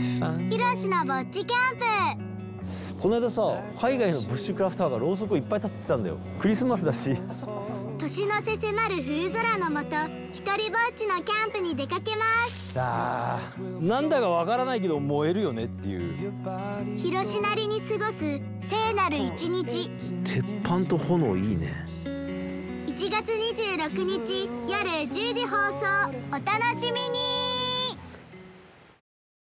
ひろしのぼっちキャンプ。この間さ、海外のブッシュクラフターがろうそくをいっぱい立ててたんだよ。クリスマスだし。年の瀬迫る冬空のもと、一人ぼっちのキャンプに出かけます。ああ、なんだかわからないけど燃えるよねっていう。ひろしなりに過ごす聖なる一日。鉄板と炎いいね。1月26日夜10時放送、お楽しみに。